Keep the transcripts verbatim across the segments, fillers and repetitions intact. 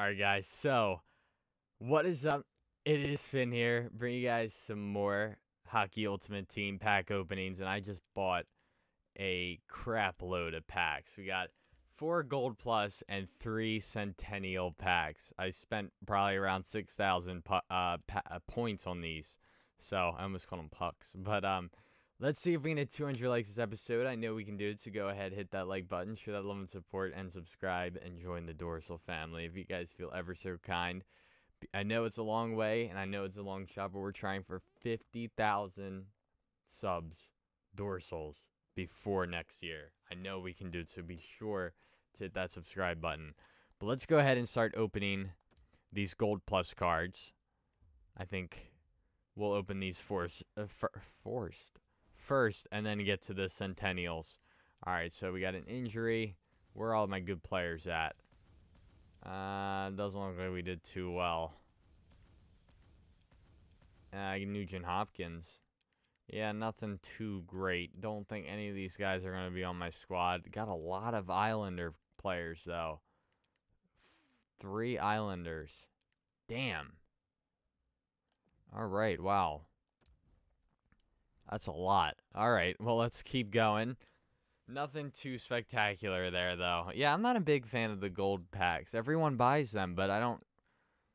Alright guys, so what is up? It is Finn here, bring you guys some more Hockey Ultimate Team pack openings, and I just bought a crap load of packs. We got four Gold Plus and three Centennial packs. I spent probably around six thousand uh, points on these, so I almost called them pucks. But um, let's see if we can hit two hundred likes this episode. I know we can do it, so go ahead, hit that like button, show that love and support, and subscribe, and join the Dorsal family if you guys feel ever so kind. I know it's a long way, and I know it's a long shot, but we're trying for fifty thousand subs, Dorsals, before next year. I know we can do it, so be sure to hit that subscribe button. But let's go ahead and start opening these Gold Plus cards. I think we'll open these force, uh, for, forced first, and then get to the Centennials. All right, so we got an injury. Where are all my good players at? Uh, doesn't look like we did too well. Uh, Nugent Hopkins. Yeah, nothing too great. Don't think any of these guys are going to be on my squad. Got a lot of Islander players, though. Three Islanders. Damn. All right, wow. That's a lot. All right, well, let's keep going. Nothing too spectacular there, though. Yeah, I'm not a big fan of the gold packs. Everyone buys them, but I don't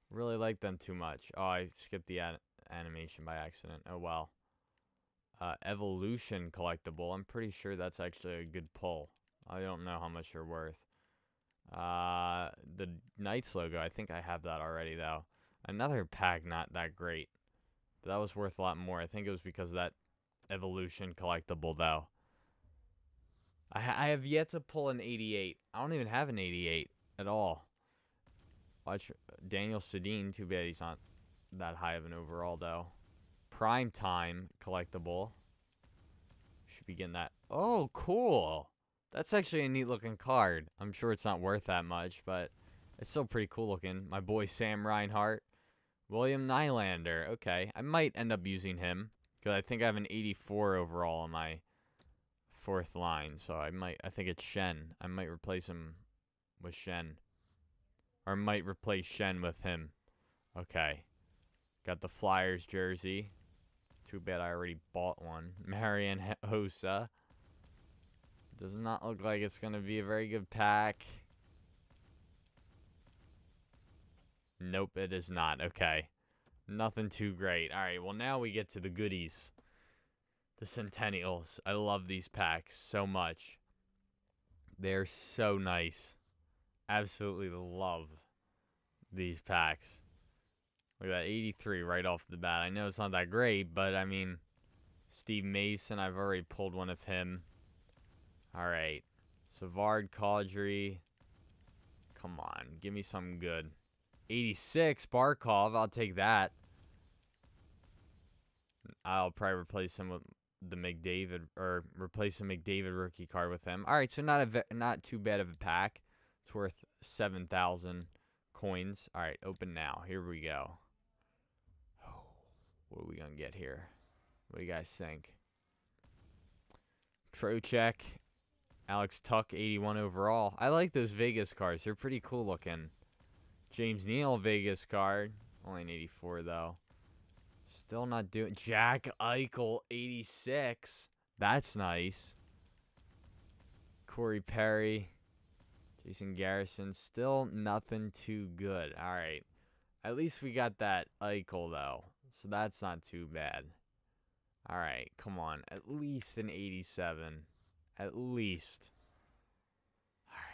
really like them too much. Oh, I skipped the an animation by accident. Oh, well. Uh, Evolution Collectible. I'm pretty sure that's actually a good pull. I don't know how much they're worth. Uh, the Knights logo. I think I have that already, though. Another pack not that great. But that was worth a lot more. I think it was because of that Evolution Collectible, though. I have yet to pull an eighty-eight. I don't even have an eighty-eight at all. Watch Daniel Sedin. Too bad he's not that high of an overall, though. Prime Time Collectible. Should be getting that. Oh, cool. That's actually a neat-looking card. I'm sure it's not worth that much, but it's still pretty cool-looking. My boy Sam Reinhart. William Nylander. Okay, I might end up using him, because I think I have an eighty-four overall in my fourth line, so I might, I think it's Shen. I might replace him with Shen. Or might replace Shen with him. Okay. Got the Flyers jersey. Too bad I already bought one. Marion Hossa. Does not look like it's going to be a very good pack. Nope, it is not. Okay. Nothing too great. Alright, well now we get to the goodies. The Centennials. I love these packs so much. They're so nice. Absolutely love these packs. Look at that, eighty-three right off the bat. I know it's not that great, but I mean, Steve Mason, I've already pulled one of him. All right. Savard, Caudry. Come on, give me something good. eighty-six, Barkov, I'll take that. I'll probably replace him with the McDavid, or replace a McDavid rookie card with him. All right, so not a not too bad of a pack. It's worth seven thousand coins. All right, open now. Here we go. Oh, what are we gonna get here? What do you guys think? Trochek, Alex Tuck, eighty-one overall. I like those Vegas cards. They're pretty cool looking. James Neal Vegas card, only an eighty-four though. Still not doing. Jack Eichel, eighty-six. That's nice. Corey Perry. Jason Garrison. Still nothing too good. All right. At least we got that Eichel, though. So that's not too bad. All right. Come on. At least an eighty-seven. At least. All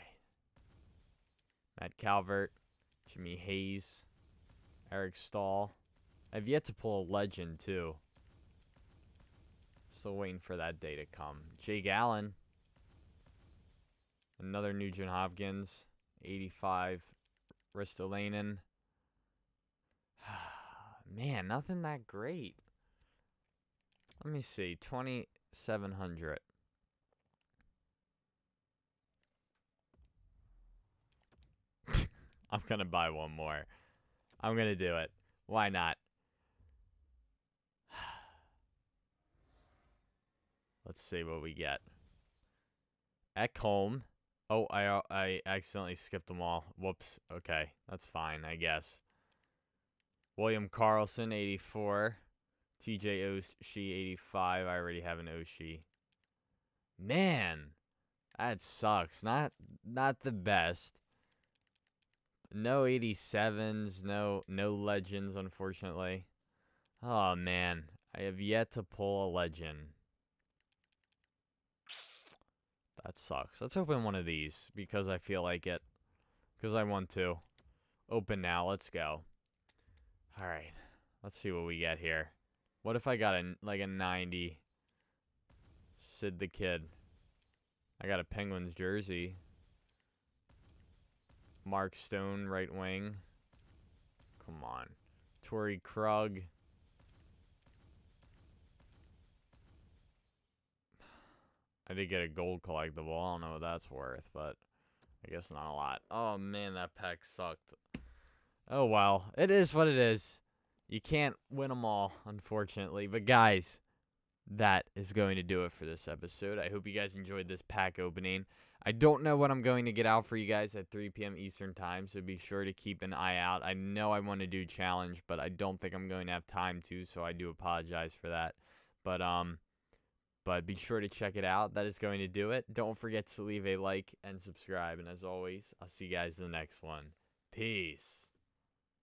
right. Matt Calvert. Jimmy Hayes. Eric Staal. I've yet to pull a legend, too. Still waiting for that day to come. Jake Allen. Another Nugent Hopkins. eighty-five. Ristolainen. Man, nothing that great. Let me see. twenty-seven hundred. I'm going to buy one more. I'm going to do it. Why not? Let's see what we get. Ekholm, Oh, I, I accidentally skipped them all. Whoops. Okay, that's fine, I guess. William Karlsson, eighty-four. T J Oshie, eighty-five. I already have an Oshie. Man, that sucks. Not not the best. No eighty-sevens, no no legends, unfortunately. Oh, man. I have yet to pull a legend. That sucks. Let's open one of these because I feel like it. Because I want to. Open now. Let's go. All right. Let's see what we get here. What if I got a, like a ninety? Sid the Kid. I got a Penguins jersey. Mark Stone, right wing. Come on. Torrey Krug. I did get a gold collectible. I don't know what that's worth, but I guess not a lot. Oh, man, that pack sucked. Oh, well. It is what it is. You can't win them all, unfortunately. But, guys, that is going to do it for this episode. I hope you guys enjoyed this pack opening. I don't know what I'm going to get out for you guys at three P M Eastern time, so be sure to keep an eye out. I know I want to do challenge, but I don't think I'm going to have time to, so I do apologize for that. But, um... But be sure to check it out. That is going to do it. Don't forget to leave a like and subscribe. And as always, I'll see you guys in the next one. Peace.